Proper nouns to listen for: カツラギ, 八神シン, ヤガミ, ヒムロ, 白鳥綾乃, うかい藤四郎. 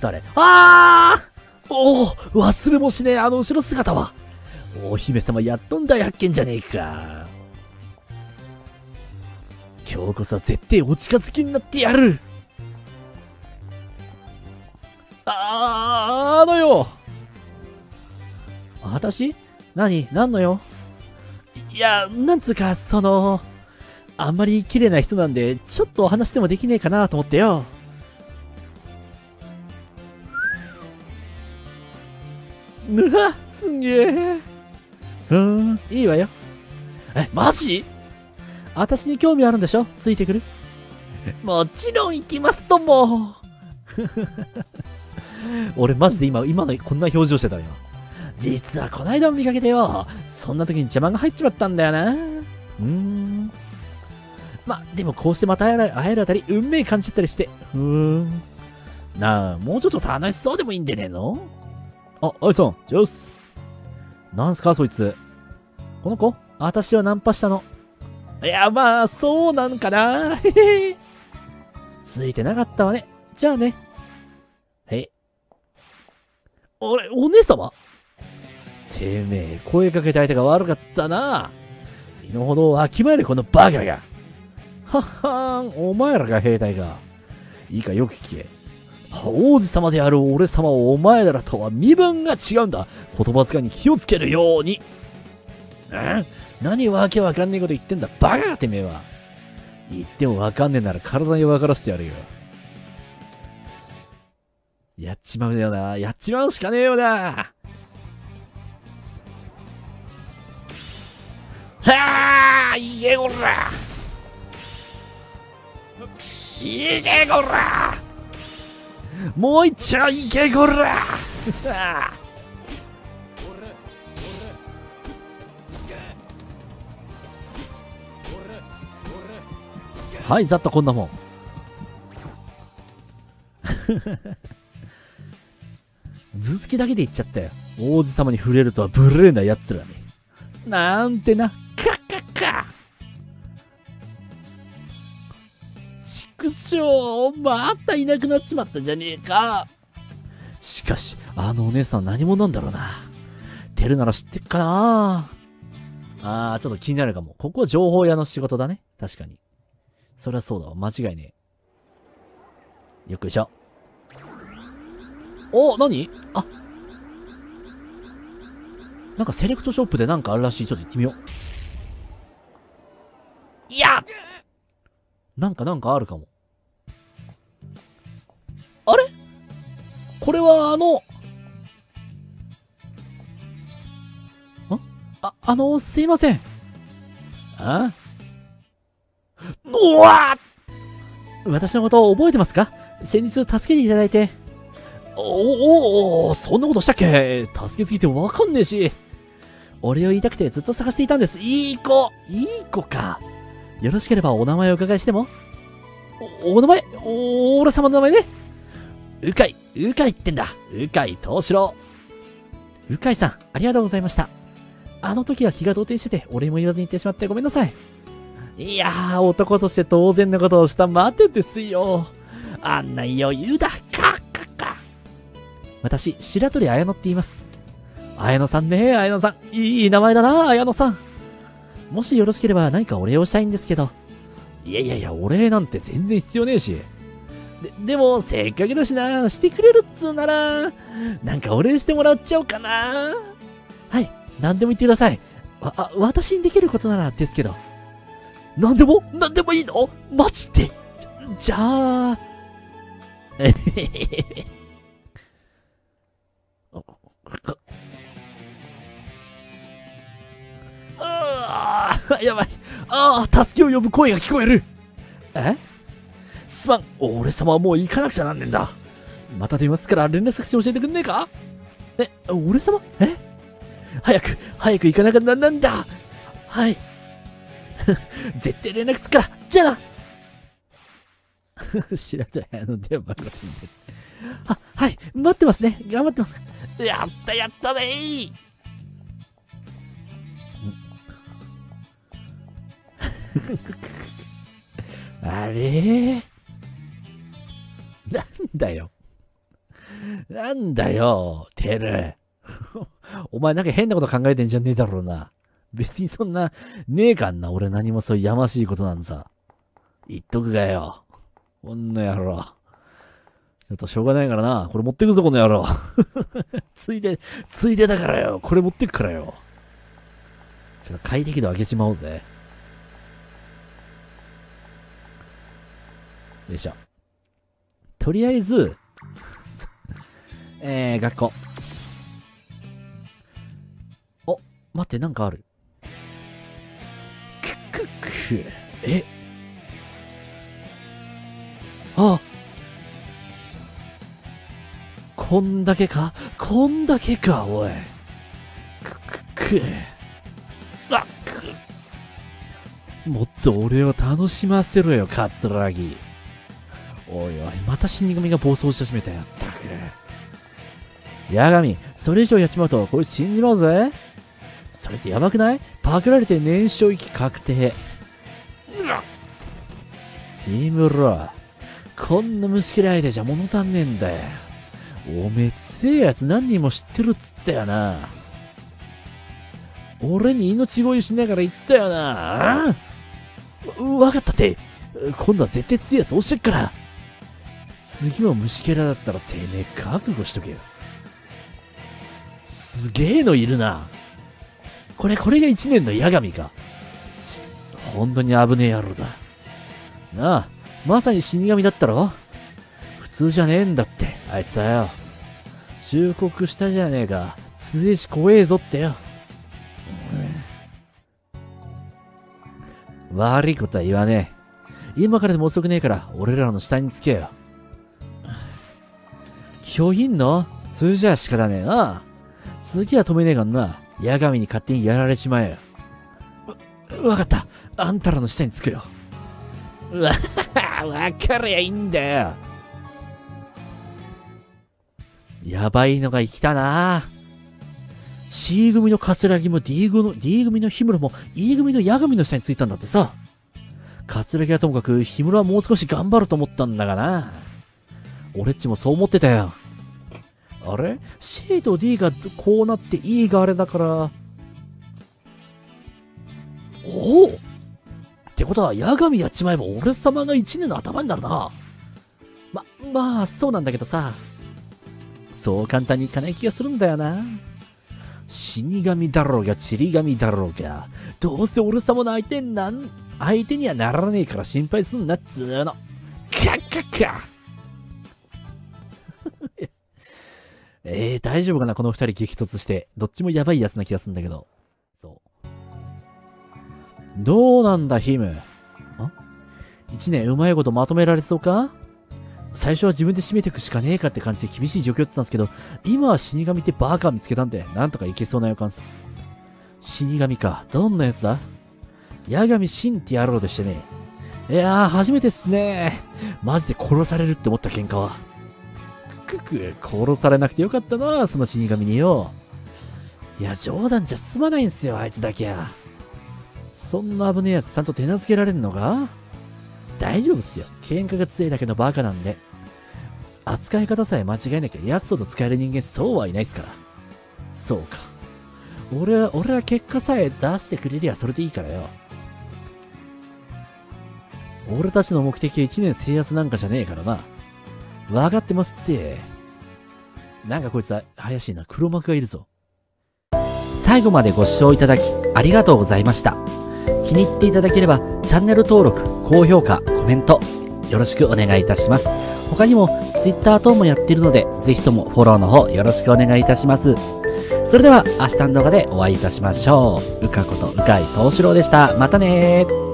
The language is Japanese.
誰？ああ！おお、忘れもしねえ、あの後ろ姿は。お姫様やっとんだ発見じゃねえか。今日こそ絶対お近づきになってやる。あのよ。私？何のよ。いや、なんつうか、あんまり綺麗な人なんで、ちょっとお話でもできねえかなと思ってよ。うわ、すげえ。いいわよ。え、マジ？私に興味あるんでしょ？ついてくる？もちろん行きますとも。俺マジで今のこんな表情してたよ。実はこないだも見かけてよ。そんな時に邪魔が入っちまったんだよな。ま、でもこうしてまた会えるあたり、運命感じちゃったりして。なあ、もうちょっと楽しそうでもいいんでねえの？あ、アイさん、ジュース。なんすか、そいつ。この子？私はナンパしたの。いや、まあ、そうなんかな。へへ。ついてなかったわね。じゃあね。へ。あれ、お姉様？てめえ、声かけた相手が悪かったな。身の程をわきまえる、このバカが。はっはーん、お前らが兵隊か。いいか、よく聞け。王子様である俺様をお前らとは身分が違うんだ。言葉遣いに気をつけるように。何わけわかんねえこと言ってんだ。バカてめえは。言ってもわかんねえなら体にわからせてやるよ。やっちまうよな。やっちまうしかねえよな。はあ、いけこら。いけこら。もう一丁いけこら。はい、ざっとこんなもん。頭突きだけで言っちゃったよ。王子様に触れるとは無礼なやつらに。なんてな。カッカッカ。畜生、またいなくなっちまったじゃねえか。しかし、あのお姉さん何者なんだろうな。テルなら知ってっかな。あー、ちょっと気になるかも。ここは情報屋の仕事だね。確かに。そりゃそうだわ。間違いねえ。よくしょ。お、何？あ、なんかセレクトショップでなんかあるらしい。ちょっと行ってみよう。いや！なんかあるかも。あれ？これはすいません。あ？うわ！私のことを覚えてますか？先日助けていただいて。おお、そんなことしたっけ？助けすぎてわかんねえし。お礼を言いたくてずっと探していたんです。いい子か。よろしければお名前をお伺いしても。お名前、俺様の名前ね。うかいってんだ。うかい藤四郎。うかいさん、ありがとうございました。あの時は気が動転してて、お礼も言わずに行ってしまってごめんなさい。いやー、男として当然のことをしたまでですよ。あんな余裕だ。か。私、白鳥綾乃って言います。綾乃さんね、綾乃さん。いい名前だな、綾乃さん。もしよろしければ何かお礼をしたいんですけど。いや、お礼なんて全然必要ねえし。でも、せっかくだしな、してくれるっつーなら、なんかお礼してもらっちゃおうかな。はい、何でも言ってください。私にできることならですけど。なんでもいいの？マジで？じゃあ。やばい。ああ、助けを呼ぶ声が聞こえる。すまん。俺様はもう行かなくちゃなんねんだ。また電話すから連絡先教えてくんねえか？俺様？早く行かなきゃなんだ。はい。絶対連絡すっからじゃあな。知らない、電話が出てる。あ、はい、待ってますね。頑張ってます。やったねー。あれー、なんだよ。なんだよ、テル。お前なんか変なこと考えてんじゃねえだろうな。別にそんな、ねえかんな。俺何もそういうやましいことなんさ。言っとくがよ。こんな野郎。ちょっとしょうがないからな。これ持ってくぞ、この野郎。ついでだからよ。これ持ってくからよ。ちょっと快適度上げちまおうぜ。よいしょ。とりあえず、学校。お、待って、なんかある。くっくっく。え？あ！こんだけか、おい。くっくっく。あっく。もっと俺を楽しませろよ、カツラギ。おいおい、また死神が暴走し始めたよ。ったく。ヤガミ、それ以上やっちまうと、これ死んじまうぜ。それってやばくない？パクられて燃焼域確定。ヒムロ、こんな虫嫌いでじゃ物足んねえんだよ。おめえ強えやつ何人も知ってるっつったよな。俺に命乞いしながら言ったよな。わかったって。今度は絶対強いやつ押してっから。次も虫けらだったらてめえ覚悟しとけよ。すげえのいるな。これが1年の八神か。本当に危ねえ野郎だ。なあ、まさに死神だったろ？普通じゃねえんだって、あいつはよ。忠告したじゃねえか。強えし怖えぞってよ。悪いことは言わねえ。今からでも遅くねえから、俺らの下につけよ。拒否んの？それじゃあ仕方ねえな。次は止めねえがんな。八神に勝手にやられちまえよ。わかった。あんたらの下につくよ。わかりゃいいんだよ。やばいのが生きたな。C 組のカスラギも D 組のヒムロも E 組の八神の下についたんだってさ。カツラギはともかく、ヒムロはもう少し頑張ると思ったんだがな。俺っちもそう思ってたよ。あれ？ C と D がこうなって E があれだから。おお！ってことは、八神やっちまえば俺様が一年の頭になるな。まあ、そうなんだけどさ。そう簡単にいかない気がするんだよな。死神だろうが、ちり神だろうが、どうせ俺様の相手にはならねえから心配すんなっつーの。カッカッカ大丈夫かなこの二人激突して。どっちもやばいやつな気がするんだけど。そう。どうなんだ、ヒム。一年うまいことまとめられそうか？最初は自分で締めていくしかねえかって感じで厳しい状況だったんですけど、今は死神ってバーカー見つけたんで、なんとかいけそうな予感っす。死神か。どんなやつだ？八神シンってやろうとしてね。いやー、初めてっすね。マジで殺されるって思った喧嘩は。殺されなくてよかったな、その死神によ。いや、冗談じゃ済まないんすよ、あいつだけは。そんな危ねえやつちゃんと手なずけられんのか？大丈夫っすよ。喧嘩が強いだけのバカなんで。扱い方さえ間違えなきゃ、奴ほど使える人間そうはいないっすから。そうか。俺は結果さえ出してくれりゃそれでいいからよ。俺たちの目的は一年制圧なんかじゃねえからな。わかってますって。なんかこいつは怪しいな。黒幕がいるぞ。最後までご視聴いただきありがとうございました。気に入っていただければチャンネル登録、高評価、コメントよろしくお願いいたします。他にも Twitter 等もやってるのでぜひともフォローの方よろしくお願いいたします。それでは明日の動画でお会いいたしましょう。うかことうかいとうしろうでした。またねー。